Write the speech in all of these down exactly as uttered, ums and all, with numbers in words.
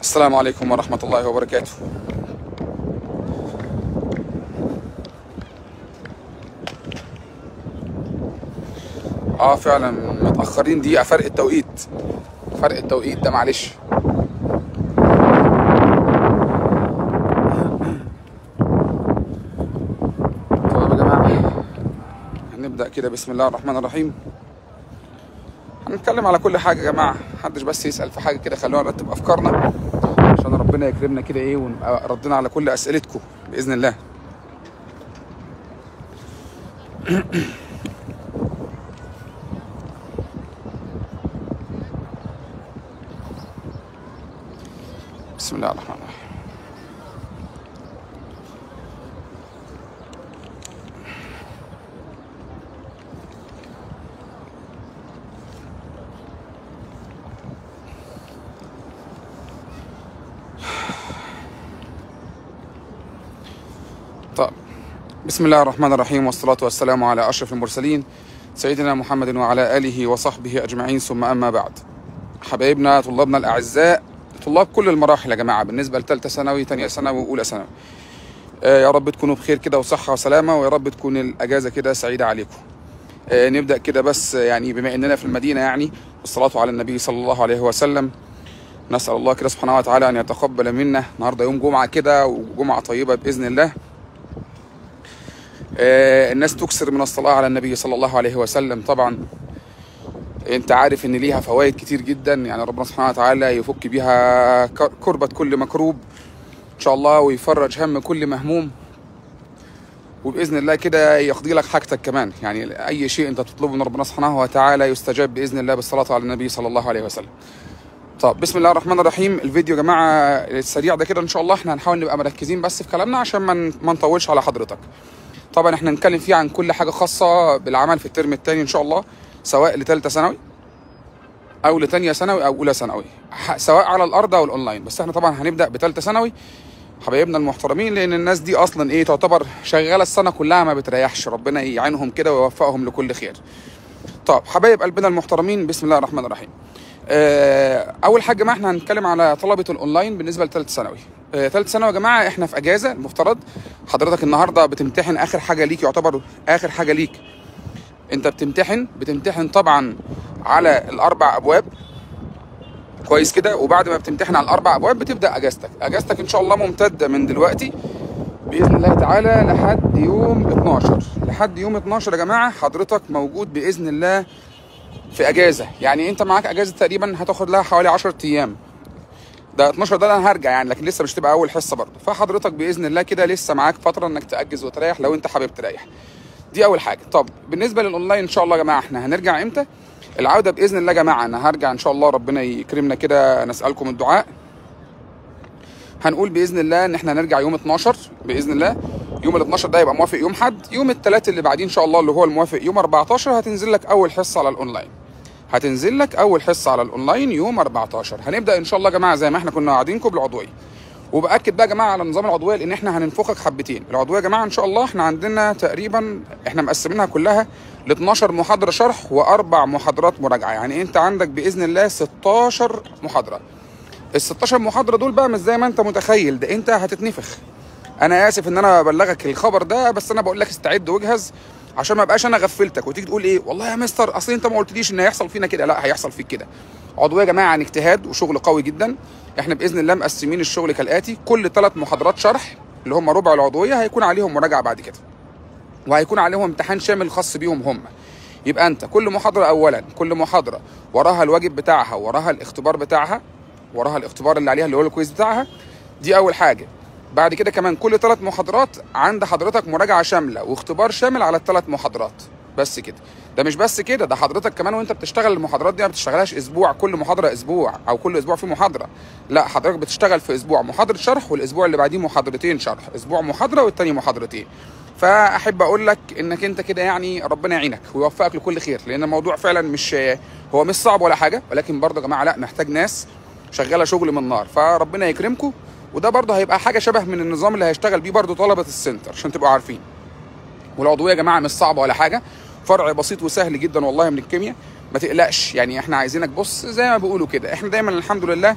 السلام عليكم ورحمة الله وبركاته. اه فعلا متأخرين، دي فرق التوقيت، فرق التوقيت ده معلش. طيب يا جماعة هنبدأ كده بسم الله الرحمن الرحيم. هنتكلم على كل حاجة يا جماعة، محدش بس يسأل في حاجة كده، خلونا نرتب أفكارنا عشان ربنا يكرمنا كده ايه ونبقى ردنا على كل اسئلتكم باذن الله. بسم الله الرحمن الرحيم. بسم الله الرحمن الرحيم، والصلاة والسلام على أشرف المرسلين سيدنا محمد وعلى آله وصحبه أجمعين، ثم أما بعد. حبايبنا طلابنا الأعزاء، طلاب كل المراحل يا جماعة، بالنسبة لثالثة ثانوي، ثانية ثانوي، وأولى ثانوي، آه يا رب تكونوا بخير كده وصحة وسلامة، ويا رب تكون الأجازة كده سعيدة عليكم. آه نبدأ كده بس يعني بما إننا في المدينة، يعني الصلاة على النبي صلى الله عليه وسلم. نسأل الله كده سبحانه وتعالى أن يتقبل منا. النهاردة يوم جمعة كده، وجمعة طيبة بإذن الله. آه الناس تكسر من الصلاة على النبي صلى الله عليه وسلم. طبعا انت عارف ان ليها فوائد كتير جدا، يعني ربنا سبحانه وتعالى يفك بيها كربة كل مكروب ان شاء الله، ويفرج هم كل مهموم، وباذن الله كده يقضي لك حاجتك كمان. يعني اي شيء انت تطلبه من ربنا سبحانه وتعالى يستجاب باذن الله بالصلاة على النبي صلى الله عليه وسلم. طب بسم الله الرحمن الرحيم. الفيديو يا جماعه السريع ده كده ان شاء الله احنا هنحاول نبقى مركزين بس في كلامنا عشان ما نطولش على حضرتك. طبعا احنا هنتكلم فيه عن كل حاجه خاصه بالعمل في الترم الثاني ان شاء الله، سواء لثالثه ثانوي او لثانيه ثانوي او اولى ثانوي، سواء على الارض او الاونلاين. بس احنا طبعا هنبدا بثالثه ثانوي حبايبنا المحترمين، لان الناس دي اصلا ايه تعتبر شغاله السنه كلها ما بتريحش، ربنا يعينهم كده ويوفقهم لكل خير. طب حبايب قلبنا المحترمين بسم الله الرحمن الرحيم. اه اول حاجه ما احنا هنتكلم على طلبه الاونلاين بالنسبه لثالثه ثانوي. ثالث سنة يا جماعة احنا في اجازة، المفترض حضرتك النهاردة بتمتحن اخر حاجة ليك، يعتبر اخر حاجة ليك انت بتمتحن. بتمتحن طبعا على الاربع ابواب كويس كده، وبعد ما بتمتحن على الاربع ابواب بتبدأ اجازتك. اجازتك ان شاء الله ممتدة من دلوقتي بإذن الله تعالى لحد يوم اتناشر، لحد يوم اتناشر يا جماعة حضرتك موجود بإذن الله في اجازة. يعني انت معاك اجازة تقريبا هتاخد لها حوالي عشرة ايام، ده اتناشر ده انا هرجع يعني، لكن لسه مش تبقى اول حصه برضه. فحضرتك باذن الله كده لسه معاك فتره انك تاجز وتريح لو انت حابب تريح، دي اول حاجه. طب بالنسبه للاونلاين ان شاء الله يا جماعه احنا هنرجع امتى؟ العوده باذن الله يا جماعه انا هرجع ان شاء الله، ربنا يكرمنا كده، نسالكم الدعاء. هنقول باذن الله ان احنا هنرجع يوم اتناشر باذن الله. يوم ال اتناشر ده هيبقى موافق يوم حد، يوم الثلاث اللي بعدين ان شاء الله اللي هو الموافق يوم اربعتاشر هتنزل لك اول حصه على الاونلاين، هتنزل لك اول حصه على الاونلاين يوم اربعتاشر. هنبدا ان شاء الله يا جماعه زي ما احنا كنا قاعدينكم بالعضويه، وباكد بقى يا جماعه على نظام العضويه لان احنا هننفخك حبتين. العضويه يا جماعه ان شاء الله احنا عندنا تقريبا احنا مقسمينها كلها ل اتناشر محاضره شرح واربع محاضرات مراجعه، يعني انت عندك باذن الله ستاشر محاضره. ال ستاشر محاضره دول بقى مش زي ما انت متخيل، ده انت هتتنفخ. انا اسف ان انا ببلغك الخبر ده، بس انا بقول لك استعد واجهز عشان ما ابقاش انا غفلتك وتيجي تقول ايه والله يا مستر اصل انت ما قلتليش ان هيحصل فينا كده. لا، هيحصل فيك كده. عضويه يا جماعه عن اجتهاد وشغل قوي جدا. احنا باذن الله مقسمين الشغل كالاتي: كل ثلاث محاضرات شرح اللي هم ربع العضويه هيكون عليهم مراجعه بعد كده، وهيكون عليهم امتحان شامل خاص بيهم هم. يبقى انت كل محاضره اولا، كل محاضره وراها الواجب بتاعها، وراها الاختبار بتاعها، وراها الاختبار اللي عليها اللي هو الكويز بتاعها، دي اول حاجه. بعد كده كمان كل ثلاث محاضرات عند حضرتك مراجعه شامله واختبار شامل على الثلاث محاضرات، بس كده. ده مش بس كده، ده حضرتك كمان وانت بتشتغل المحاضرات دي ما بتشتغلهاش اسبوع كل محاضره اسبوع او كل اسبوع في محاضره، لا حضرتك بتشتغل في اسبوع محاضره شرح والاسبوع اللي بعديه محاضرتين شرح، اسبوع محاضره والتاني محاضرتين. فاحب اقول لك انك انت كده يعني ربنا يعينك ويوفقك لكل خير، لان الموضوع فعلا مش هو مش صعب ولا حاجه، ولكن برضه يا جماعه لا محتاج ناس شغاله شغل من النار. فربنا يكرمكم، وده برضه هيبقى حاجه شبه من النظام اللي هيشتغل بيه برضه طلبه السنتر عشان تبقوا عارفين. والعضويه يا جماعه مش صعبه ولا حاجه، فرع بسيط وسهل جدا والله من الكيمياء، ما تقلقش يعني احنا عايزينك بص زي ما بيقولوا كده، احنا دايما الحمد لله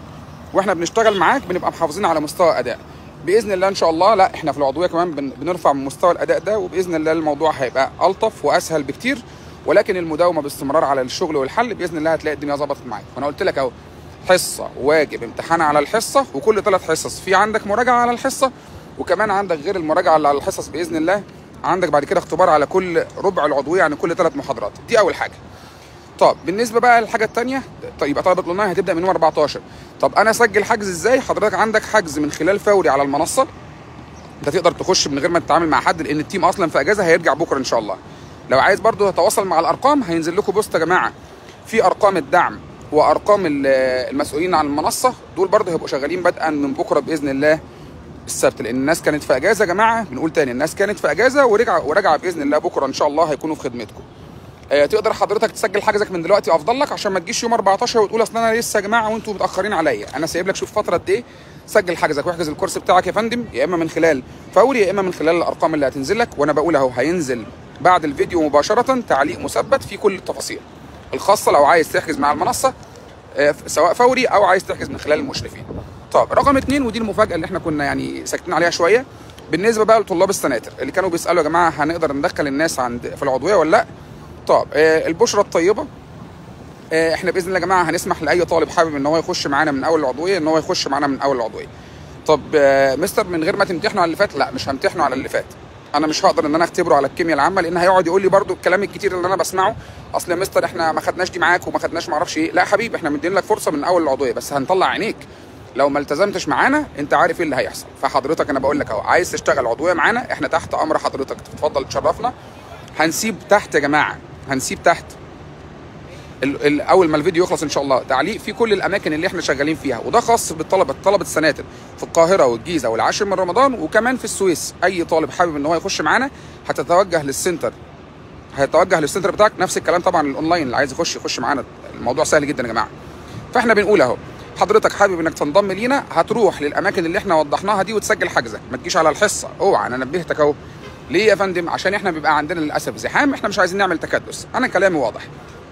واحنا بنشتغل معاك بنبقى محافظين على مستوى اداء باذن الله ان شاء الله. لا احنا في العضويه كمان بنرفع من مستوى الاداء ده، وباذن الله الموضوع هيبقى الطف واسهل بكتير، ولكن المداومه باستمرار على الشغل والحل باذن الله هتلاقي الدنيا ظبطت معاك. وانا قلت لك اهو حصه واجب امتحان على الحصه، وكل ثلاث حصص في عندك مراجعه على الحصه، وكمان عندك غير المراجعه على الحصص باذن الله عندك بعد كده اختبار على كل ربع العضويه يعني كل ثلاث محاضرات. دي اول حاجه. طب بالنسبه بقى للحاجه الثانيه، طيب يبقى طلبه الأونلاين هتبدا من يوم أربعتاشر. طب انا اسجل حجز ازاي؟ حضرتك عندك حجز من خلال فوري على المنصه، انت تقدر تخش من غير ما تتعامل مع حد لان التيم اصلا في اجازه هيرجع بكره ان شاء الله. لو عايز برضو تتواصل مع الارقام هينزل لكم بوست يا جماعه في ارقام الدعم وارقام المسؤولين عن المنصه، دول برضو هيبقوا شغالين بدءا من بكره باذن الله السبت، لان الناس كانت في اجازه يا جماعه. بنقول تاني الناس كانت في اجازه ورجع ورجع باذن الله بكره ان شاء الله هيكونوا في خدمتكم. آه تقدر حضرتك تسجل حجزك من دلوقتي افضل لك، عشان ما تجيش يوم أربعتاشر وتقول اصل انا لسه يا جماعه وانتم متاخرين عليا. انا سايب لك شوف فتره قد ايه، سجل حجزك واحجز الكورس بتاعك يا فندم، يا اما من خلال فوري يا اما من خلال الارقام اللي هتنزل لك. وانا بقول اهو هينزل بعد الفيديو مباشره تعليق مثبت فيه كل التفاصيل الخاصه لو عايز تحجز مع المنصه آه سواء فوري او عايز تحجز من خلال المشرفين. طب رقم اتنين، ودي المفاجاه اللي احنا كنا يعني ساكتين عليها شويه، بالنسبه بقى لطلاب السناتر اللي كانوا بيسالوا يا جماعه هنقدر ندخل الناس عند في العضويه ولا لا. طب آه البشره الطيبه، آه احنا باذن الله يا جماعه هنسمح لاي طالب حابب ان هو يخش معانا من اول العضويه ان هو يخش معانا من اول العضويه. طب آه مستر من غير ما تمتحنوا على اللي فات؟ لا مش همتحنوا على اللي فات، انا مش هقدر ان انا اختبره على الكيمياء العامه لان هيقعد يقول لي برده الكلام الكتير اللي انا بسمعه، اصل يا مستر احنا ما خدناش دي معاك وما خدناش ما اعرفش ايه. لا حبيبي احنا مدين لك فرصه من اول العضويه، بس هنطلع عينيك لو ما التزمتش معانا انت عارف ايه اللي هيحصل. فحضرتك انا بقول لك اهو عايز تشتغل عضويه معانا احنا تحت امر حضرتك، تتفضل تشرفنا. هنسيب تحت يا جماعه، هنسيب تحت ال ال اول ما الفيديو يخلص ان شاء الله تعليق في كل الاماكن اللي احنا شغالين فيها، وده خاص بالطلبه طلبه السناتر في القاهره والجيزه والعاشر من رمضان وكمان في السويس. اي طالب حابب ان هو يخش معانا هتتوجه للسنتر، هيتوجه للسنتر بتاعك. نفس الكلام طبعا الاونلاين اللي عايز يخش يخش معانا، الموضوع سهل جدا يا جماعه. فاحنا بنقول اهو حضرتك حابب انك تنضم لينا هتروح للاماكن اللي احنا وضحناها دي وتسجل حجزك، ما تجيش على الحصه اوعى. انا نبهتك اهو ليه يا فندم؟ عشان احنا بيبقى عندنا للاسف زحام، احنا مش عايزين نعمل تكدس. انا كلامي واضح،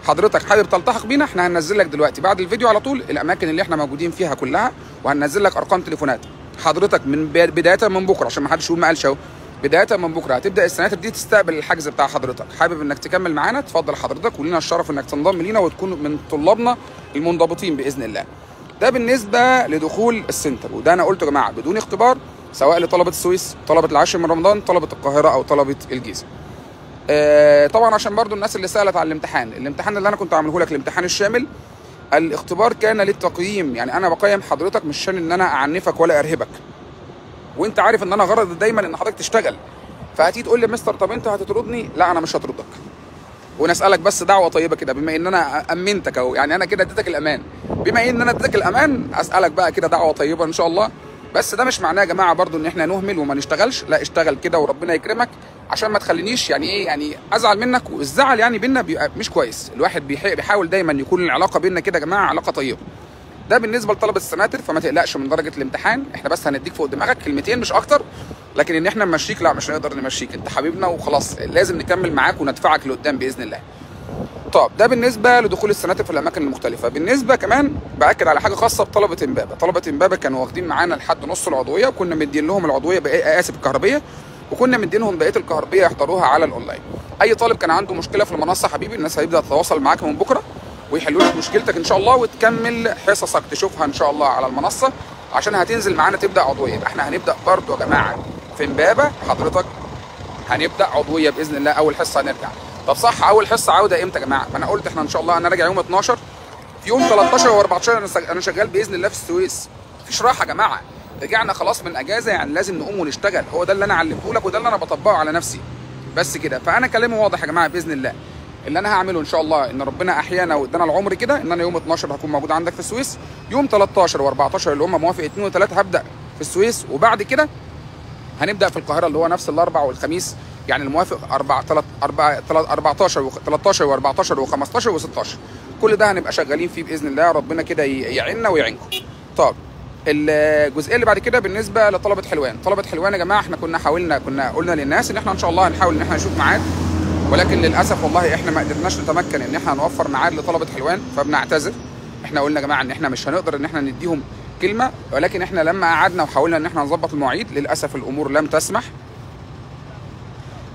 حضرتك حابب تلتحق بينا احنا هننزل لك دلوقتي بعد الفيديو على طول الاماكن اللي احنا موجودين فيها كلها، وهننزل لك ارقام تليفونات حضرتك من بدايه من بكره، عشان ما حدش يقول ما قالش اهو. بدايه من بكره هتبدا السناتر دي تستقبل الحجز بتاع حضرتك. حابب انك تكمل معانا؟ تفضل حضرتك ولينا الشرف انك تنضم لينا وتكون من طلابنا المنضبطين باذن الله. ده بالنسبه لدخول السنتر، وده انا قلته يا جماعه بدون اختبار سواء لطلبه السويس طلبه العاشر من رمضان طلبه القاهره او طلبه الجيزه. آه طبعا عشان برضو الناس اللي سالت على الامتحان، الامتحان اللي انا كنت عامله لك الامتحان الشامل، الاختبار كان للتقييم، يعني انا بقيم حضرتك مش عشان ان انا اعنفك ولا ارهبك، وانت عارف ان انا غرضي دايما ان حضرتك تشتغل. فهتيجي تقول لي مستر طب انت هتطردني؟ لا انا مش هطردك، وانا اسالك بس دعوه طيبه كده بما ان انا امنتك اهو، يعني انا كده اديتك الامان، بما ان انا اديتك الامان اسالك بقى كده دعوه طيبه ان شاء الله. بس ده مش معناه يا جماعه برضو ان احنا نهمل وما نشتغلش، لا اشتغل كده وربنا يكرمك، عشان ما تخلينيش يعني ايه يعني ازعل منك، والزعل يعني بينا بيبقى مش كويس. الواحد بيحاول دايما يكون العلاقه بينا كده يا جماعه علاقه طيبه. ده بالنسبه لطلبه السناتر، فما تقلقش من درجه الامتحان، احنا بس هنديك فوق دماغك كلمتين مش اكتر، لكن ان احنا نمشيك لا مش هنقدر نمشيك، انت حبيبنا وخلاص لازم نكمل معاك وندفعك لقدام باذن الله. طب ده بالنسبه لدخول السناتر في الاماكن المختلفه. بالنسبه كمان باكد على حاجه خاصه بطلبه امبابه، طلبه امبابه كانوا واخدين معانا لحد نص العضويه، وكنا مدين لهم العضويه بقى اسف الكهربيه، وكنا مدينهم بقيه الكهربيه يحضروها على الاونلاين. اي طالب كان عنده مشكله في المنصه حبيبي الناس هيبدا تتواصل معاك من بكره ويحلوا لك مشكلتك ان شاء الله، وتكمل حصصك تشوفها ان شاء الله على المنصه عشان هتنزل معانا تبدا عضويه. احنا هنبدا برده يا جماعه في امبابه حضرتك هنبدا عضويه باذن الله، اول حصه هنرجع. طب صح اول حصه عوده امتى يا جماعه؟ ما انا قلت احنا ان شاء الله انا راجع يوم اتناشر، في يوم تلتاشر واربعتاشر انا شغال باذن الله في السويس. مفيش راحه يا جماعه، رجعنا خلاص من اجازه يعني لازم نقوم ونشتغل، هو ده اللي انا علمته لك وده اللي انا بطبقه على نفسي. بس كده. فانا كلامي واضح يا جماعه باذن الله. اللي انا هعمله ان شاء الله ان ربنا احيانا وادانا العمر كده، ان انا يوم اتناشر هكون موجود عندك في السويس، يوم تلتاشر واربعتاشر اللي هم موافق اتنين وتلاته هبدا في السويس، وبعد كده هنبدا في القاهره اللي هو نفس الاربع والخميس، يعني الموافق اربعه تلاتة اربعتاشر وتلتاشر واربعتاشر وخمستاشر وستاشر. كل ده هنبقى شغالين فيه باذن الله، ربنا كده يعيننا ويعينكم. طب الجزئيه اللي بعد كده بالنسبه لطلبه حلوان، طلبه حلوان يا جماعه احنا كنا حاولنا كنا قلنا للناس ان احنا ان شاء الله هنحاول ان احنا نشوف ميعاد، ولكن للاسف والله احنا ما قدرناش نتمكن ان احنا نوفر ميعاد لطلبه حلوان، فبنعتذر. احنا قلنا يا جماعه ان احنا مش هنقدر ان احنا نديهم كلمه، ولكن احنا لما قعدنا وحاولنا ان احنا نظبط المواعيد للاسف الامور لم تسمح،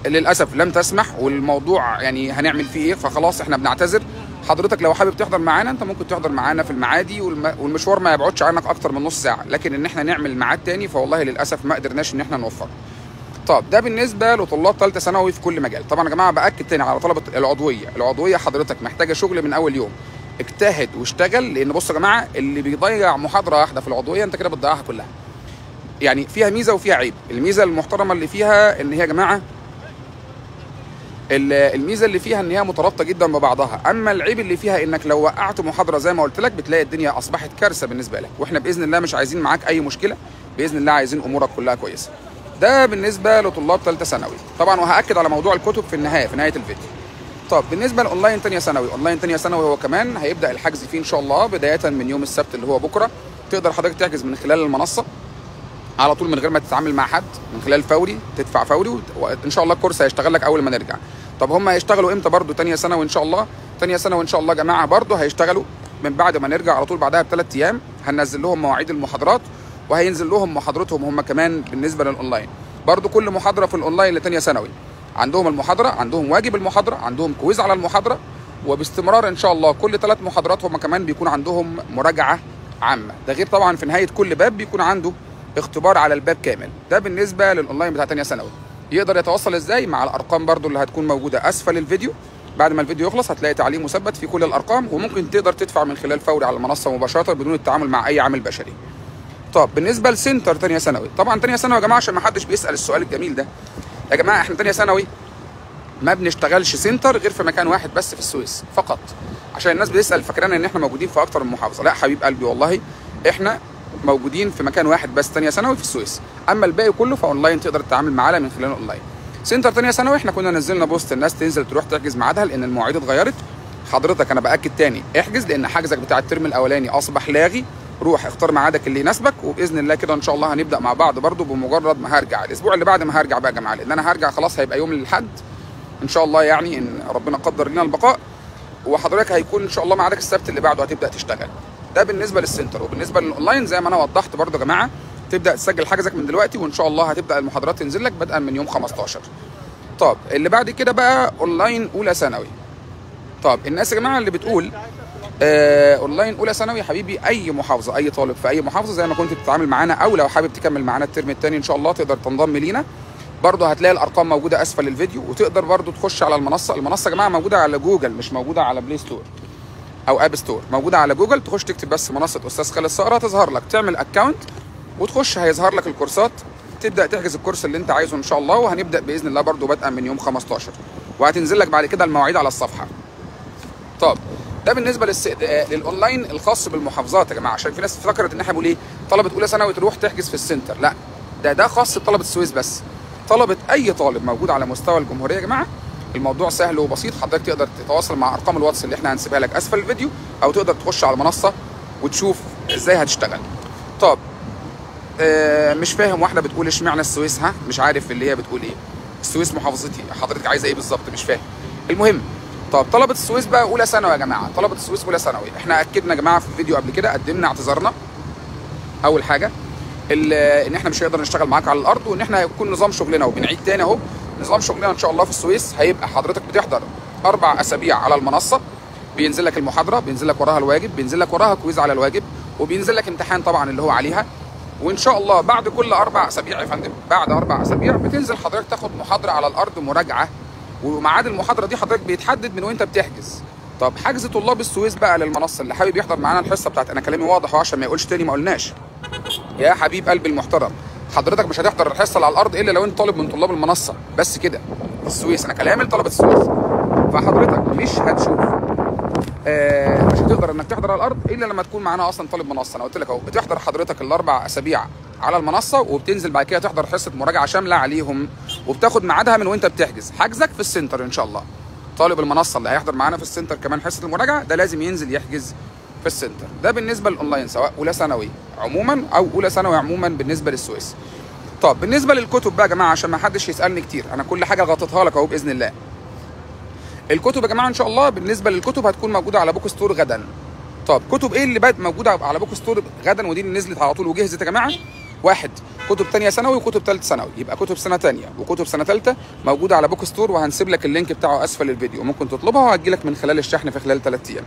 للاسف لم تسمح، والموضوع يعني هنعمل فيه ايه، فخلاص احنا بنعتذر. حضرتك لو حابب تحضر معانا انت ممكن تحضر معانا في المعادي، والمشوار ما يبعدش عنك اكتر من نص ساعه، لكن ان احنا نعمل ميعاد تاني فوالله للاسف ما قدرناش ان احنا نوفر. طب ده بالنسبه لطلاب ثالثه ثانوي في كل مجال. طبعا يا جماعه باكد تاني على طلبه العضويه، العضويه حضرتك محتاجه شغل من اول يوم، اجتهد واشتغل، لان بصوا يا جماعه اللي بيضيع محاضره واحده في العضويه انت كده بتضيعها كلها. يعني فيها ميزه وفيها عيب، الميزه المحترمه اللي فيها ان هي يا جماعه الميزه اللي فيها ان هي مترابطه جدا ببعضها، اما العيب اللي فيها انك لو وقعت محاضره زي ما قلت لك بتلاقي الدنيا اصبحت كارثه بالنسبه لك، واحنا باذن الله مش عايزين معاك اي مشكله، باذن الله عايزين امورك كلها كويسه. ده بالنسبه لطلاب ثالثه ثانوي، طبعا وهاكد على موضوع الكتب في النهايه في نهايه الفيديو. طب بالنسبه لاونلاين ثانيه ثانوي، اونلاين ثانيه ثانوي هو كمان هيبدا الحجز فيه ان شاء الله بدايه من يوم السبت اللي هو بكره، تقدر حضرتك تحجز من خلال المنصه على طول من غير ما تتعامل مع حد، من خلال فوري تدفع فوري، وان شاء الله الكورس هيشتغل لك اول ما نرجع. طب هم هيشتغلوا امتى برضو ثانيه ثانوي ان شاء الله؟ ثانيه ثانوي ان شاء الله يا جماعه برضو هيشتغلوا من بعد ما نرجع على طول، بعدها بثلاث ايام هننزل لهم مواعيد المحاضرات، وهينزل لهم محاضرتهم هم كمان بالنسبه للاونلاين. برضو كل محاضره في الاونلاين لثانيه ثانوي عندهم المحاضره، عندهم واجب المحاضره، عندهم كويز على المحاضره، وباستمرار ان شاء الله كل ثلاث محاضرات هم كمان بيكون عندهم مراجعه عامه، ده غير طبعا في نهايه كل باب بيكون عنده اختبار على الباب كامل. ده بالنسبه للاونلاين بتاع ثانيه ثانوي. يقدر يتواصل ازاي مع الارقام برضو اللي هتكون موجوده اسفل الفيديو، بعد ما الفيديو يخلص هتلاقي تعليق مثبت في كل الارقام، وممكن تقدر تدفع من خلال فوري على المنصه مباشره بدون التعامل مع اي عامل بشري. طب بالنسبه لسنتر ثانيه ثانوي، طبعا ثانيه ثانوي يا جماعه عشان ما حدش بيسال السؤال الجميل ده، يا جماعه احنا ثانيه ثانوي ما بنشتغلش سنتر غير في مكان واحد بس في السويس فقط، عشان الناس بتسال فاكرانا ان احنا موجودين في اكتر من محافظه. لا حبيب قلبي والله احنا موجودين في مكان واحد بس ثانيه ثانوي في السويس، اما الباقي كله فاونلاين تقدر تتعامل معاه من خلال اونلاين. سنتر ثانيه ثانوي احنا كنا نزلنا بوست الناس تنزل تروح تحجز ميعادها لان المواعيد اتغيرت. حضرتك انا باكد تاني احجز، لان حجزك بتاع الترم الاولاني اصبح لاغي، روح اختار ميعادك اللي يناسبك، وباذن الله كده ان شاء الله هنبدا مع بعض برده بمجرد ما هرجع الاسبوع اللي بعد ما هرجع بقى يا جماعه، لان انا هرجع خلاص هيبقى يوم الاحد ان شاء الله، يعني ان ربنا قدر لنا البقاء، وحضرتك هيكون ان شاء الله ميعادك السبت اللي بعده هتبدا تشتغل. ده بالنسبه للسنتر. وبالنسبه للاونلاين زي ما انا وضحت برضو يا جماعه تبدا تسجل حجزك من دلوقتي، وان شاء الله هتبدا المحاضرات تنزل لك بدءا من يوم خمستاشر. طب اللي بعد كده بقى اونلاين اولى ثانوي. طب الناس يا جماعه اللي بتقول آه اونلاين اولى ثانوي يا حبيبي، اي محافظه اي طالب في اي محافظه زي ما كنت بتتعامل معانا، او لو حابب تكمل معانا الترم الثاني ان شاء الله تقدر تنضم لينا برضو، هتلاقي الارقام موجوده اسفل الفيديو، وتقدر برضو تخش على المنصه. المنصه يا جماعه موجوده على جوجل مش موجوده على بلاي ستور او اب ستور، موجوده على جوجل، تخش تكتب بس منصه استاذ خالد صقر هتظهر لك، تعمل اكونت وتخش هيظهر لك الكورسات، تبدا تحجز الكورس اللي انت عايزه ان شاء الله، وهنبدا باذن الله برده بدءا من يوم خمستاشر، وهتنزل لك بعد كده المواعيد على الصفحه. طب ده بالنسبه للس... للاونلاين الخاص بالمحافظات يا جماعه، عشان في ناس افتكرت ان احنا بنقول ايه طلبه اولى ثانوي تروح تحجز في السنتر، لا ده ده خاص بطلبه السويس بس، طلبه اي طالب موجود على مستوى الجمهوريه يا جماعه الموضوع سهل وبسيط. حضرتك تقدر تتواصل مع ارقام الواتس اللي احنا هنسيبها لك اسفل الفيديو، او تقدر تخش على المنصه وتشوف ازاي هتشتغل. طب آه مش فاهم واحده بتقول اشمعنى السويس، ها مش عارف اللي هي بتقول ايه، السويس محافظتي حضرتك عايزه ايه بالظبط مش فاهم. المهم طب طلبه السويس بقى اولى ثانوي يا جماعه، طلبه السويس اولى ثانوي احنا اكدنا يا جماعه في الفيديو قبل كده، قدمنا اعتذارنا اول حاجه ان احنا مش هنقدر نشتغل معاك على الارض، وان احنا هيكون نظام شغلنا، وبنعيد تاني اهو نظام شغلنا ان شاء الله في السويس هيبقى حضرتك بتحضر اربع اسابيع على المنصه، بينزل لك المحاضره، بينزل لك وراها الواجب، بينزل لك وراها كويز على الواجب، وبينزل لك امتحان طبعا اللي هو عليها، وان شاء الله بعد كل اربع اسابيع يا فندم، بعد اربع اسابيع بتنزل حضرتك تاخد محاضره على الارض مراجعه، وميعاد المحاضره دي حضرتك بيتحدد من وانت بتحجز. طب حجز طلاب السويس بقى للمنصه، اللي حابب يحضر معانا الحصه بتاعت انا كلامي واضح عشان ما يقولش تاني ما قلناش يا حبيب قلبي المحترم، حضرتك مش هتحضر الحصه اللي على الارض الا لو انت طالب من طلاب المنصه بس كده، السويس، انا كلامي لطلبه السويس. فحضرتك مش هتشوف آه مش هتقدر انك تحضر على الارض الا لما تكون معانا اصلا طالب منصه. انا قلت لك اهو، بتحضر حضرتك الاربع اسابيع على المنصه، وبتنزل بعد كده تحضر حصه مراجعه شامله عليهم، وبتاخد ميعادها من وانت بتحجز. حجزك في السنتر ان شاء الله. طالب المنصه اللي هيحضر معانا في السنتر كمان حصه المراجعه ده لازم ينزل يحجز في السنتر. ده بالنسبه للاونلاين سواء اولى ثانوي عموما او اولى ثانوي عموما بالنسبه للسويس. طب بالنسبه للكتب بقى يا جماعه، عشان ما حدش يسالني كتير، انا كل حاجه غطيتها لك اهو باذن الله. الكتب يا جماعه ان شاء الله بالنسبه للكتب هتكون موجوده على بوك ستور غدا. طب كتب ايه اللي بقت موجوده على بوك ستور غدا ودي اللي نزلت على طول وجهزت يا جماعه؟ واحد، كتب ثانيه ثانوي وكتب ثالث ثانوي، يبقى كتب سنه ثانيه وكتب سنه ثالثه موجوده على بوك ستور، وهنسيب لك اللينك بتاعه اسفل الفيديو، ممكن تطلبها وهتجي لك من خلال الشحن في خلال ثلاث ايام.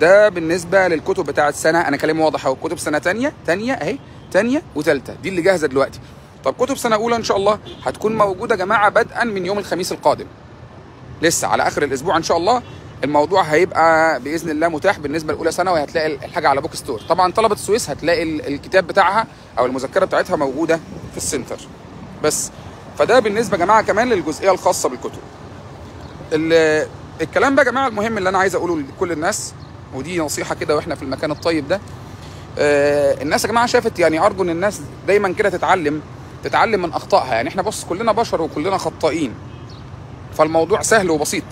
ده بالنسبه للكتب بتاعه سنه، انا كلامي واضح اهو، كتب سنه ثانيه ثانيه اهي ثانيه وثالثه دي اللي جاهزه دلوقتي. طب كتب سنه اولى ان شاء الله هتكون موجوده يا جماعه بدءا من يوم الخميس القادم، لسه على اخر الاسبوع ان شاء الله. الموضوع هيبقى باذن الله متاح بالنسبه لاولى ثانوي، هتلاقي الحاجه على بوك ستور. طبعا طلبه السويس هتلاقي الكتاب بتاعها او المذكره بتاعتها موجوده في السنتر بس. فده بالنسبه يا جماعه كمان للجزئيه الخاصه بالكتب. الكلام بقى يا جماعه المهم اللي انا عايز اقوله لكل الناس، ودي نصيحه كده واحنا في المكان الطيب ده. آه الناس يا جماعه شافت، يعني ارجو ان الناس دايما كده تتعلم تتعلم من اخطائها. يعني احنا بص كلنا بشر وكلنا خطائين، فالموضوع سهل وبسيط.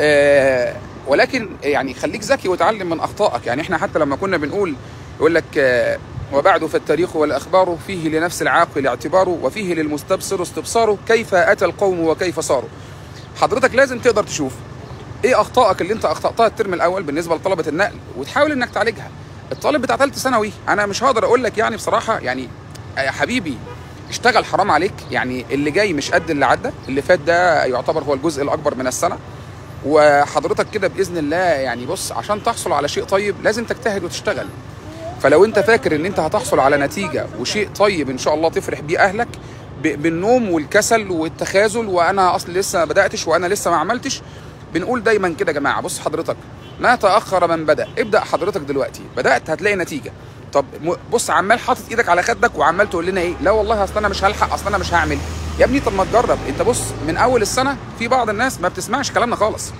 آه ولكن يعني خليك ذكي وتعلم من اخطائك. يعني احنا حتى لما كنا بنقول يقول لك آه وبعد فالتاريخ والاخبار فيه لنفس العاقل اعتباره وفيه للمستبصر استبصاره كيف اتى القوم وكيف صاروا. حضرتك لازم تقدر تشوف ايه اخطائك اللي انت اخطاتها الترم الاول بالنسبه لطلبه النقل وتحاول انك تعالجها. الطالب بتاع ثالثه ثانوي انا مش هقدر اقول لك يعني بصراحه، يعني يا حبيبي اشتغل حرام عليك، يعني اللي جاي مش قد اللي عدى، اللي فات ده يعتبر هو الجزء الاكبر من السنه. وحضرتك كده باذن الله يعني بص عشان تحصل على شيء طيب لازم تجتهد وتشتغل. فلو انت فاكر ان انت هتحصل على نتيجه وشيء طيب ان شاء الله تفرح بيه اهلك بالنوم والكسل والتخاذل وانا اصل لسه ما بداتش وانا لسه ما عملتش، بنقول دايما كده يا جماعه بص حضرتك ما تاخر من بدا. ابدا حضرتك دلوقتي بدات هتلاقي نتيجه. طب بص عمال حاطط ايدك على خدك وعمال تقول لنا ايه لا والله اصل انا مش هلحق اصل انا مش هعمل. يا ابني طب ما تجرب انت. بص من اول السنه في بعض الناس ما بتسمعش كلامنا خالص،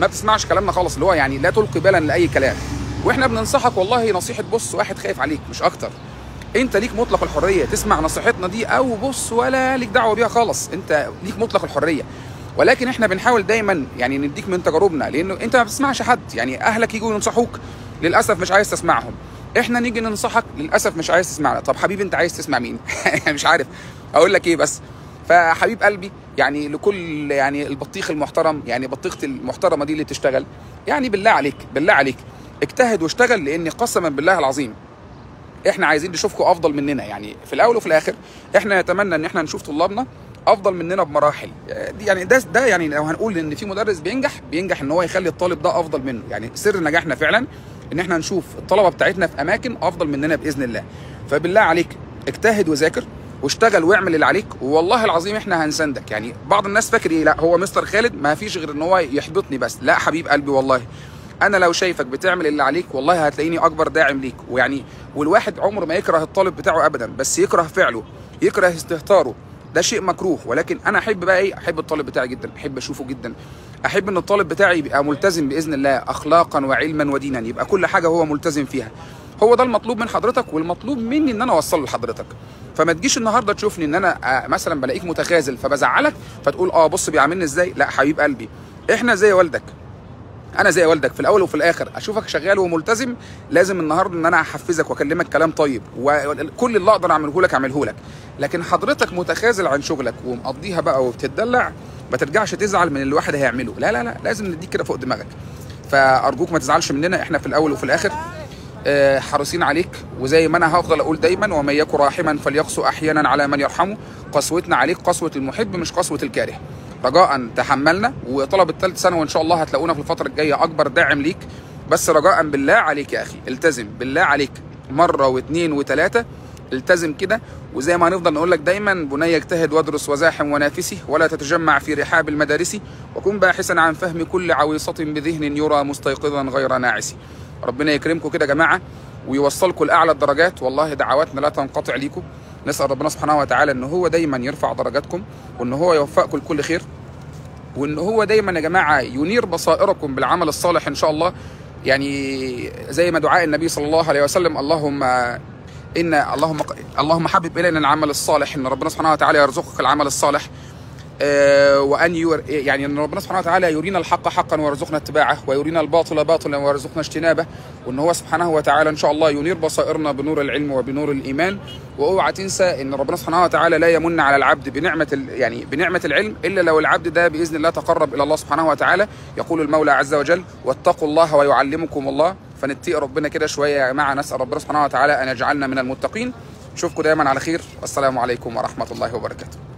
ما بتسمعش كلامنا خالص اللي هو يعني لا تلقي بالا لاي كلام، واحنا بننصحك والله نصيحه بص واحد خايف عليك مش اكتر. انت ليك مطلق الحريه تسمع نصيحتنا دي او بص ولا ليك دعوه بيها خالص، انت ليك مطلق الحريه. ولكن احنا بنحاول دايما يعني نديك من تجاربنا، لانه انت ما بتسمعش حد. يعني اهلك يجوا ينصحوك للاسف مش عايز تسمعهم، احنا نيجي ننصحك للاسف مش عايز تسمعنا. طب حبيبي انت عايز تسمع مين؟ مش عارف اقول لك ايه بس. فحبيب قلبي يعني لكل يعني البطيخ المحترم، يعني بطيخه المحترمه دي اللي بتشتغل، يعني بالله عليك بالله عليك اجتهد واشتغل، لان قسما بالله العظيم احنا عايزين نشوفكم افضل مننا. يعني في الاول وفي الاخر احنا نتمنى ان احنا نشوف طلابنا افضل مننا بمراحل. يعني ده ده يعني لو هنقول ان في مدرس بينجح بينجح ان هو يخلي الطالب ده افضل منه. يعني سر نجاحنا فعلا ان احنا نشوف الطلبه بتاعتنا في اماكن افضل مننا باذن الله. فبالله عليك اجتهد وذاكر واشتغل واعمل اللي عليك، والله العظيم احنا هنساندك. يعني بعض الناس فاكر ايه لا هو مستر خالد ما فيش غير ان هو يحبطني بس. لا حبيب قلبي والله انا لو شايفك بتعمل اللي عليك والله هتلاقيني اكبر داعم ليك. ويعني والواحد عمره ما يكره الطالب بتاعه ابدا، بس يكره فعله يكره استهتاره، ده شيء مكروه. ولكن انا احب بقى ايه، احب الطالب بتاعي جدا، احب اشوفه جدا، احب ان الطالب بتاعي يبقى ملتزم باذن الله اخلاقا وعلما ودينا، يبقى كل حاجه هو ملتزم فيها. هو ده المطلوب من حضرتك والمطلوب مني ان انا اوصله لحضرتك. فما تجيش النهارده تشوفني ان انا مثلا بلاقيك متخاذل فبزعلك فتقول اه بص بيعاملني ازاي. لا حبيب قلبي احنا زي والدك، انا زي والدك في الاول وفي الاخر. اشوفك شغال وملتزم لازم النهارده ان انا احفزك واكلمك كلام طيب، وكل اللي اقدر اعمله لك اعمله لك. لكن حضرتك متخاذل عن شغلك ومقضيها بقى وبتتدلع، ما ترجعش تزعل من اللي الواحد هيعمله. لا لا لا لازم نديك كده فوق دماغك. فارجوك ما تزعلش مننا، احنا في الاول وفي الاخر حريصين عليك. وزي ما انا هفضل اقول دايما ومن يك راحما فليقسو احيانا على من يرحمه، قسوتنا عليك قسوه المحب مش قسوه الكاره. رجاء تحملنا. وطلبه ثالث ثانوي ان شاء الله هتلاقونا في الفتره الجايه اكبر داعم ليك، بس رجاء بالله عليك يا اخي التزم بالله عليك مره واثنين وثلاثه، التزم كده. وزي ما هنفضل نقول لك دايما بني اجتهد وادرس وزاحم ونافسي ولا تتجمع في رحاب المدارس، وكن باحثا عن فهم كل عويصه بذهن يرى مستيقظا غير ناعس. ربنا يكرمكم كده يا جماعه ويوصلكم لاعلى الدرجات، والله دعواتنا لا تنقطع ليكم. نسأل ربنا سبحانه وتعالى ان هو دايما يرفع درجاتكم وان هو يوفقكم لكل خير. وان هو دايما يا جماعه ينير بصائركم بالعمل الصالح ان شاء الله. يعني زي ما دعاء النبي صلى الله عليه وسلم، اللهم ان اللهم اللهم حبب الينا العمل الصالح، ان ربنا سبحانه وتعالى يرزقك العمل الصالح، وان يور يعني ان ربنا سبحانه وتعالى يرينا الحق حقا ويرزقنا اتباعه، ويرينا الباطل باطلا ويرزقنا اجتنابه، وان هو سبحانه وتعالى ان شاء الله ينير بصائرنا بنور العلم وبنور الايمان. واوعى تنسى ان ربنا سبحانه وتعالى لا يمن على العبد بنعمه يعني بنعمه العلم الا لو العبد ده باذن الله تقرب الى الله سبحانه وتعالى. يقول المولى عز وجل: واتقوا الله ويعلمكم الله. فنتقي ربنا كده شويه يا جماعه، نسال ربنا سبحانه وتعالى ان يجعلنا من المتقين. نشوفكم دايما على خير، والسلام عليكم ورحمه الله وبركاته.